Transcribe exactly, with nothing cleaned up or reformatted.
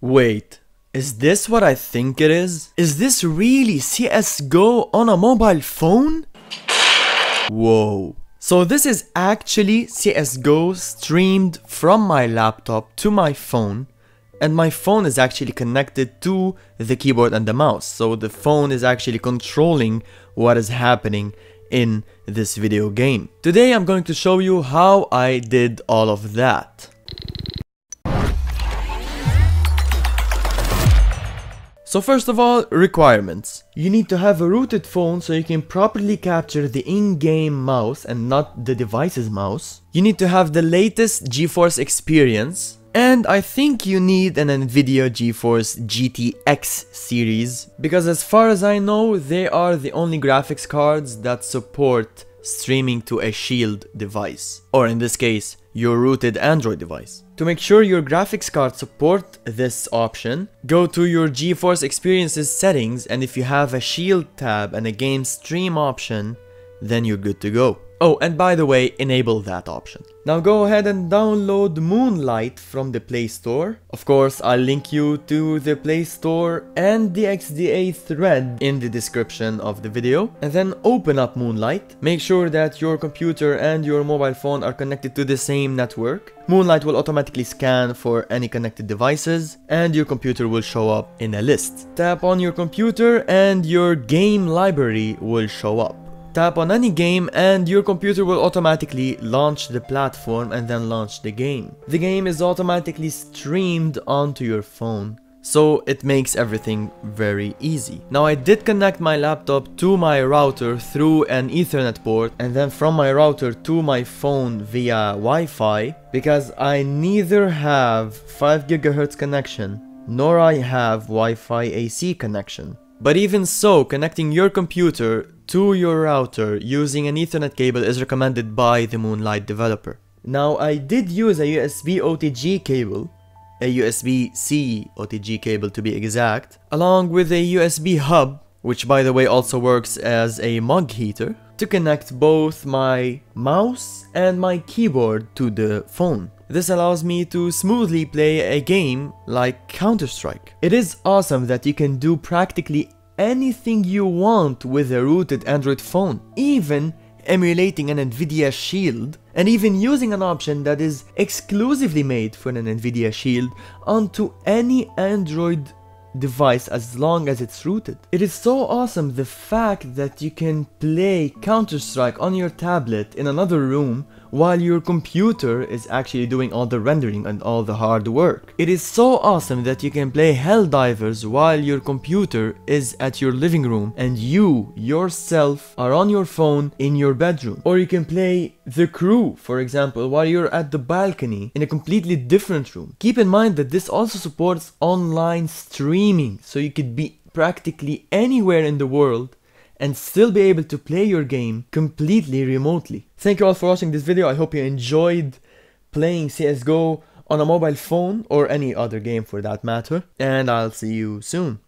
Wait, is this what I think it is? Is this really C S G O on a mobile phone? Whoa. So this is actually C S G O streamed from my laptop to my phone, and my phone is actually connected to the keyboard and the mouse, so the phone is actually controlling what is happening in this video game. Today I'm going to show you how I did all of that. So first of all, requirements. You need to have a rooted phone so you can properly capture the in-game mouse and not the device's mouse. You need to have the latest GeForce Experience. And I think you need an Nvidia GeForce G T X series, because as far as I know, they are the only graphics cards that support streaming to a Shield device, or in this case, your rooted Android device. To make sure your graphics card supports this option, go to your GeForce Experience's settings, and if you have a Shield tab and a game stream option, then you're good to go. Oh, and by the way, enable that option. Now go ahead and download Moonlight from the Play Store. Of course, I'll link you to the Play Store and the X D A thread in the description of the video. And then open up Moonlight. Make sure that your computer and your mobile phone are connected to the same network. Moonlight will automatically scan for any connected devices, and your computer will show up in a list. Tap on your computer and your game library will show up. Tap on any game and your computer will automatically launch the platform and then launch the game. The game is automatically streamed onto your phone, so it makes everything very easy. Now I did connect my laptop to my router through an Ethernet port, and then from my router to my phone via Wi-Fi, because I neither have five gigahertz connection nor I have Wi-Fi A C connection. But even so, connecting your computer to your router using an Ethernet cable is recommended by the Moonlight developer. Now I did use a U S B O T G cable, a U S B C O T G cable to be exact, along with a U S B hub, which by the way also works as a mug heater, to connect both my mouse and my keyboard to the phone. This allows me to smoothly play a game like Counter-Strike. It is awesome that you can do practically anything you want with a rooted Android phone, even emulating an Nvidia Shield, and even using an option that is exclusively made for an Nvidia Shield onto any Android device as long as it's rooted. It is so awesome the fact that you can play Counter-Strike on your tablet in another room while your computer is actually doing all the rendering and all the hard work. It is so awesome that you can play Helldivers while your computer is at your living room and you yourself are on your phone in your bedroom. Or you can play The Crew, for example, while you're at the balcony in a completely different room. Keep in mind that this also supports online streaming, so you could be practically anywhere in the world and still be able to play your game completely remotely. Thank you all for watching this video. I hope you enjoyed playing C S G O on a mobile phone, or any other game for that matter, and I'll see you soon.